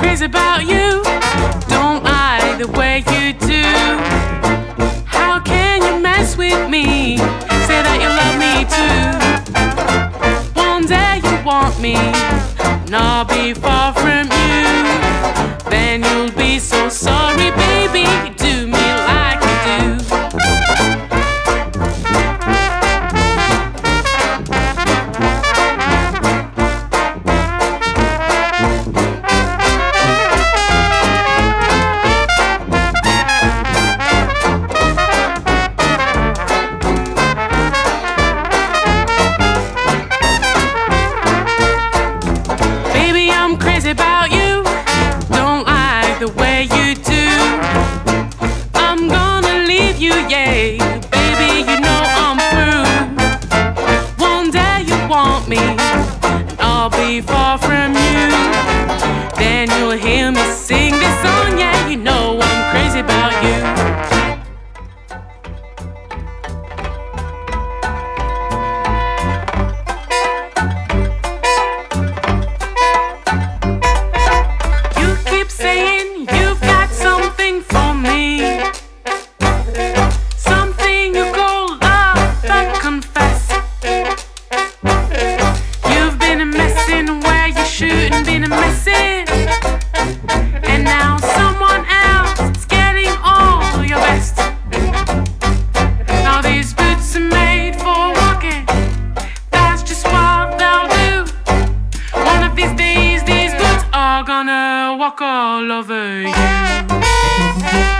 crazy about you. Don't I the way you do? How can you mess with me? Say that you love me too. One day you want me, and I'll be far from you. Then you'll be so sorry, baby. Do me like you do. About you, don't like the way you do. I'm gonna leave you, yay, baby. You know I'm through. One day you want me, and I'll be far from you. Then you'll hear me sing this song, yeah. You know I'm crazy about you. Gonna walk all over you.